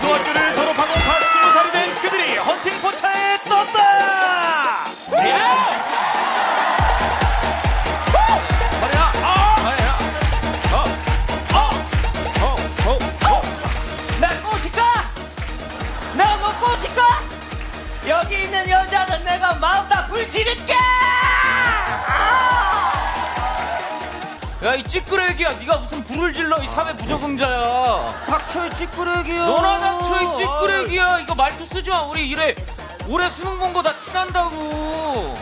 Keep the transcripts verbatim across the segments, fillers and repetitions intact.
고등학교를 졸업하고 다 스무 살이 된 그들이 헌팅 포차에 떴다. 날 꼬실까? 나 너 꼬실까? 여기 있는 여자는 내가 마음 다 불지를게. 야, 이 찌끄레기야, 네가 무슨 불을 질러, 이 사회 부적응자야. 닥쳐, 이 찌끄레기야. 너나 닥쳐, 이 찌끄레기야. 이거 말투 쓰지 마. 우리 이래 올해 수능 본 거 다 티난다고.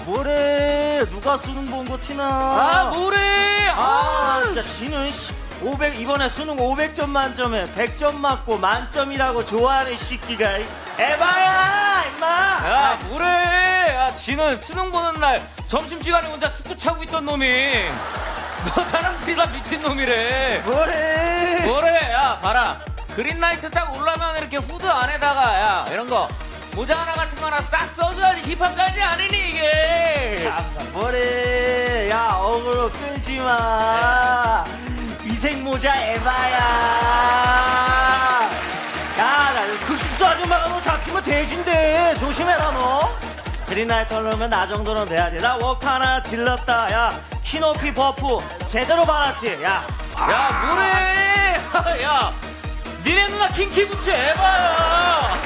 뭐래, 누가 수능 본 거 티나. 아, 뭐래. 아, 아 진짜 지는 씨. 오백, 이번에 수능 오백 점 만점에 백 점 맞고 만점이라고 좋아하는 시끼가. 에바야, 임마. 야, 뭐래. 야, 지는 수능 보는 날 점심시간에 혼자 축구 차고 있던 놈이. 너 사람들이 다 미친놈이래. 뭐래? 뭐래? 야, 봐라. 그린나이트 딱 올라가면 이렇게 후드 안에다가, 야, 이런 거. 모자 하나 같은 거 하나 싹 써줘야지 힙합까지 아니니, 이게. 참, 뭐래? 야, 어그로 끌지 마. 위생모자 에바야. 야, 나 극식소 아줌마가 너 잡히면 돼지인데. 조심해라, 너. 그린나이트 올라오면 나 정도는 돼야지. 나 워크 하나 질렀다, 야. 키 높이 버프 제대로 받았지. 야, 야, 뭐래. 야, 니네 누나 킹키 부츠 에바야.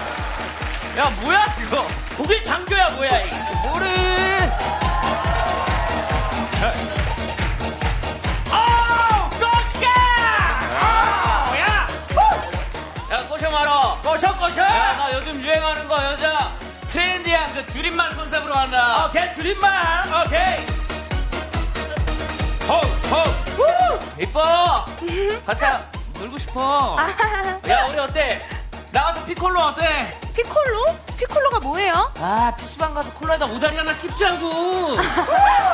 야, 뭐야 이거. 독일 장교야 뭐야 이거. 뭐래. 오, 꼬시까. 야, 야, 꼬셔 말어. 꼬셔 꼬셔. 야, 나 요즘 유행하는 거 여자 트렌디한 그 줄임말 컨셉으로 한다. 오케이, 줄임말. 오케이. 호! 호! 이뻐! 같이 놀고 싶어. 야, 우리 어때? 나가서 피콜로 어때? 피콜로? 피콜로가 뭐예요? 아, 피시방 가서 콜라에다 오다리 하나 씹자고.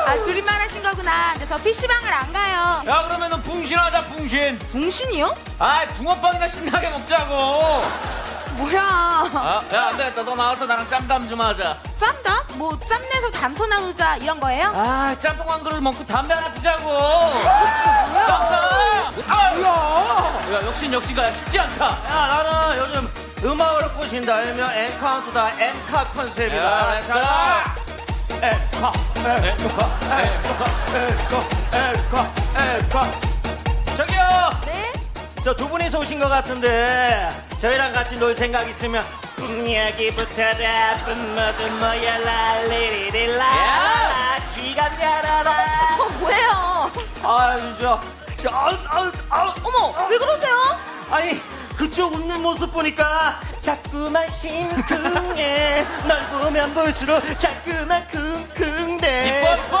아, 줄임말 하신 거구나. 근데 저 피시방을 안 가요. 야, 그러면은 붕신하자, 붕신. 붕신이요? 아, 붕어빵이나 신나게 먹자고. 뭐야. 아, 야, 안 되겠다. 너 나와서 나랑 짬담 좀 하자. 짬담? 뭐 짬내서 담소 나누자 이런 거예요? 아, 짬뽕 한 그릇 먹고 담배 하나 피자고. 아, 뭐야? 야, 역시 역시가 쉽지 않다. 야, 나는 요즘 음악으로 꼬신다. 이러면 엔카운트다, 엔카 컨셉이다. 엔카, 엔카, 엔카, 엔카, 엔카. 저기요. 네? 저 두 분이서 오신 것 같은데 저희랑 같이 놀 생각 있으면. 여기부터라 뿜모두 모여라 리리리라 지갑 열어라. 어, 뭐예요? 아유, 저, 저, 아우, 아우, 아우. 어머, 왜 그러세요? 아니, 그쪽 웃는 모습 보니까 자꾸만 심쿵해. 널 보면 볼수록 자꾸만 쿵쿵대. 이뻐, 이뻐.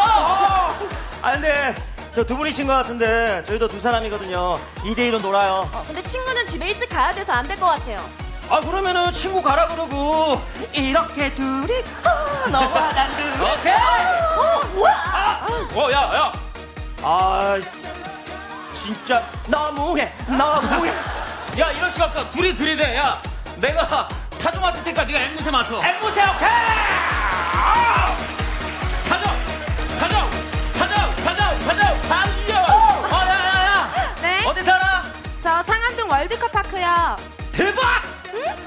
아, 근데 저 두 분이신 것 같은데 저희도 두 사람이거든요. 이 대 일로 놀아요. 어, 근데 친구는 집에 일찍 가야 돼서 안 될 것 같아요. 아, 그러면은 친구 가라 그러고 이렇게 둘이 아, 너와 난 둘이. 오케이. 어, 뭐야. 아, 어, 야, 야. 아, 진짜 너무해, 너무해. 야, 이럴 수가 없어. 둘이 들이대. 야, 내가 타조 맡을 테니까 네가 앵무새 맡어. 앵무새. 오케이. 아! 타조, 타조, 타조, 타조, 타조, 타조. 어, 야, 야, 야. 네. 어디 살아? 저 상암동 월드컵 파크요. 대박.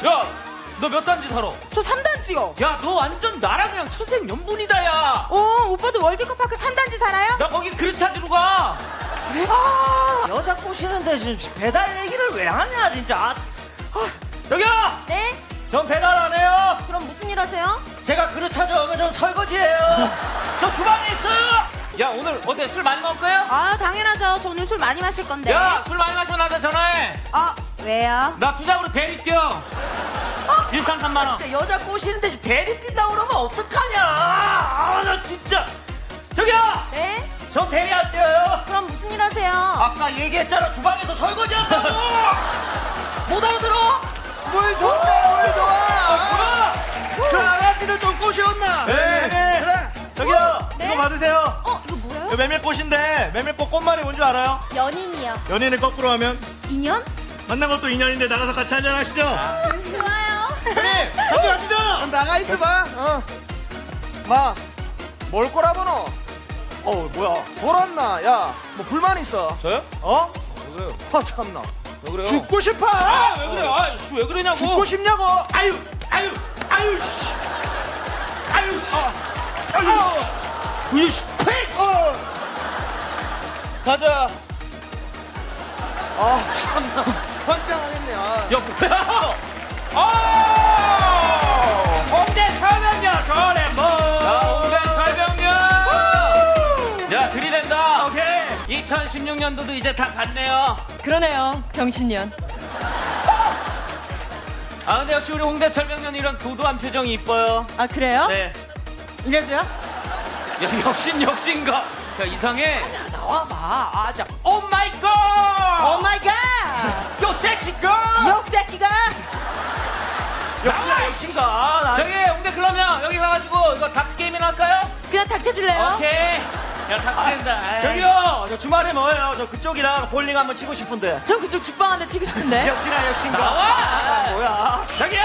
야, 너 몇 단지 살아? 저 삼 단지요. 야, 너 완전 나랑 그냥 천생연분이다, 야. 어, 오빠도 월드컵 파크 삼 단지 살아요? 나 거기 그릇 찾으러 가. 네? 아, 여자 꼬시는데 지금 배달 얘기를 왜 하냐, 진짜. 아, 여기요! 네? 전 배달 안 해요. 그럼 무슨 일 하세요? 제가 그릇 찾아오면 전 설거지예요. 저 주방에 있어요. 야, 오늘 어때? 술 많이 먹을 거예요? 아, 당연하죠. 저 오늘 술 많이 마실 건데. 야, 술 많이 마셔. 나한테 전화해. 아, 왜요? 나 투잡으로 대리 뛰어. 아, 일삼삼만 원. 아, 진짜 여자 꼬시는데 대리 뛴다고 그러면 어떡하냐. 아, 나 진짜. 저기요. 네? 저 대리 안 뛰어요. 그럼 무슨 일 하세요? 아까 얘기했잖아, 주방에서 설거지 한다고. 못 알아들어? 뭘 좋네, 뭘 좋아. 아, 그래. 그 아가씨들 좀 꼬시었나? 네, 네, 네. 그래. 저기요. 네? 이거 받으세요. 어, 이거 뭐예요? 메밀꽃인데, 메밀꽃 꽃말이 뭔지 알아요? 연인이요. 연인을 거꾸로 하면? 인연? 만난 것도 인연인데 나가서 같이 한잔 하시죠. 아, 좋아요. 형님, 같이 하시죠. 나가 있어 봐. 어. 마, 뭘 꼬라보노? 어, 뭐야? 돌았나? 야, 뭐 불만 있어? 저요? 어? 왜 그래요? 아, 참나. 왜 그래요? 죽고 싶어. 아, 왜 그래요? 아, 씨, 왜 그러냐고. 죽고 싶냐고. 아유 아유 아유 씨. 아유 씨. 아유 씨. 아유 씨. 가자. 아 참나. 환장하겠네. 아. 야 뭐야. 아. 홍대 설명녀 저래 뭐. 야 홍대 설명녀. 야 들이댄다. 오케이. 이천십육 년도도 이제 다 갔네요. 그러네요. 병신년. 아 근데 역시 우리 홍대 철병년 이런 도도한 표정이 이뻐요. 아 그래요? 네. 이래도요? 야 역신 역신가. 야 이상해. 아니야, 나와봐. 아자. 오 마이 갓. 오 마이 갓. 요 섹시 걸. 요 새끼가. 역시나 역신가. 저기 홍대 클럽이야. 여기 가가지고 이거 닥 게임이나 할까요? 그냥 닥쳐줄래요? 오케이. 야 닥친다. 아, 저기요. 저 주말에 뭐예요? 저 그쪽이랑 볼링 한번 치고 싶은데. 저 그쪽 죽방 한대 치고 싶은데. 역시나 역신가. 나와. 아, 뭐야? 저기요.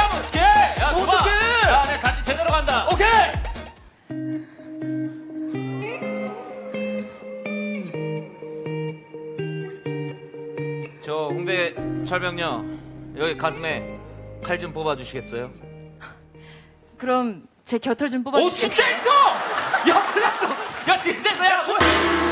하면 어떡해? 야, 어떡해? 야, 내 다시 제대로 간다. 오케이. 저 홍대 철병녀 여기 가슴에 칼 좀 뽑아주시겠어요? 그럼 제 곁을 좀 뽑아주세요. 오, 진짜 있어. 야, 그랬어. 야, 진짜 있어. 야, 뭐...